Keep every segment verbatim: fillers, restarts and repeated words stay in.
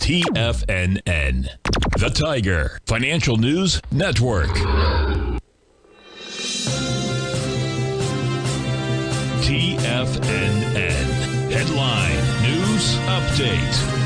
T F N N, the Tiger Financial News Network. T F N N, headline news update.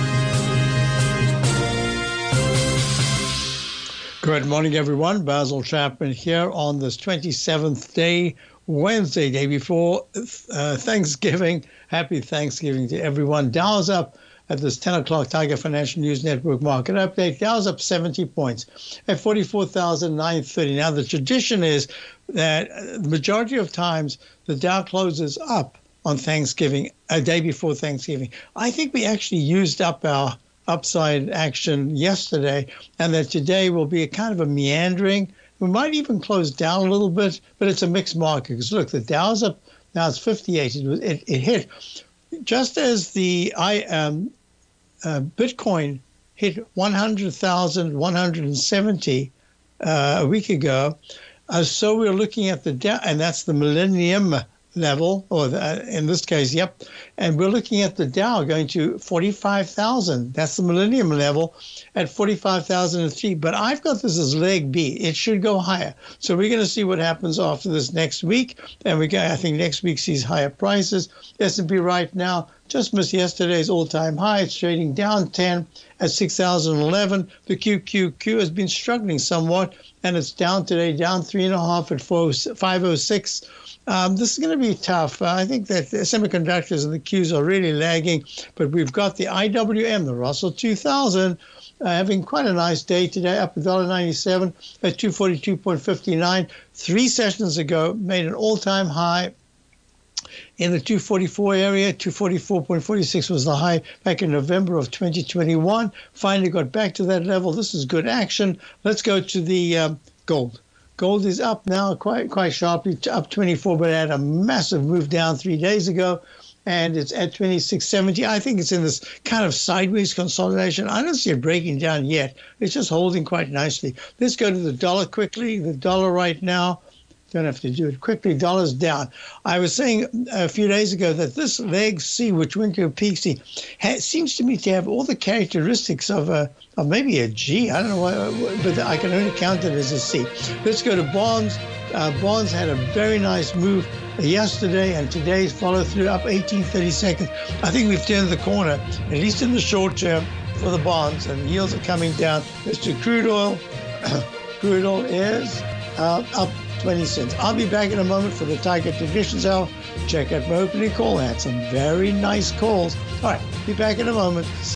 Good morning, everyone. Basil Chapman here on this twenty-seventh day, Wednesday, day before uh, Thanksgiving. Happy Thanksgiving to everyone. Dow's up at this ten o'clock Tiger Financial News Network market update. Dow's up seventy points at forty-four thousand nine hundred thirty. Now, the tradition is that the majority of times the Dow closes up on Thanksgiving, a day before Thanksgiving. I think we actually used up our upside action yesterday, and that today will be a kind of a meandering. We might even close down a little bit, but it's a mixed market. Because look, the Dow's up now; it's fifty-eight. It, was, it, it hit just as the I um, uh, Bitcoin hit one hundred thousand one hundred seventy uh, a week ago. Uh, so we're looking at the Dow, and that's the millennium level, or the, uh, in this case, yep. And we're looking at the Dow going to forty-five thousand. That's the millennium level at forty-five thousand three. But I've got this as leg B. It should go higher. So we're going to see what happens after this next week. And we I think next week sees higher prices. S and P right now just missed yesterday's all-time high. It's trading down ten at six thousand eleven. The Q Q Q has been struggling somewhat, and it's down today, down three and a half at five oh six. Um, this is going to be tough. Uh, I think that the semiconductors and the Qs are really lagging, but we've got the I W M, the Russell two thousand, uh, having quite a nice day today, up one dollar ninety-seven at two forty-two fifty-nine. Three sessions ago, made an all-time high in the two forty-four area. Two forty-four forty-six was the high back in November of twenty twenty-one. Finally got back to that level. This is good action. Let's go to the um, gold. Gold is up now quite quite sharply, up twenty-four, but it had a massive move down three days ago, and it's at twenty-six seventy. I think it's in this kind of sideways consolidation. I don't see it breaking down yet. It's just holding quite nicely. Let's go to the dollar quickly. The dollar right now, don't have to do it quickly, dollar's down. I was saying a few days ago that this leg C, which went to a peak C, ha seems to me to have all the characteristics of a of maybe a G. I don't know why, but I can only count it as a C. Let's go to bonds. Uh, bonds had a very nice move yesterday, and today's follow-through up eighteen thirty-seconds. I think we've turned the corner, at least in the short term, for the bonds, and yields are coming down. Let's do crude oil. Crude oil is uh, up twenty cents. I'll be back in a moment for the Tiger Traditions Hour. Check out my opening call. I had some very nice calls. All right, be back in a moment.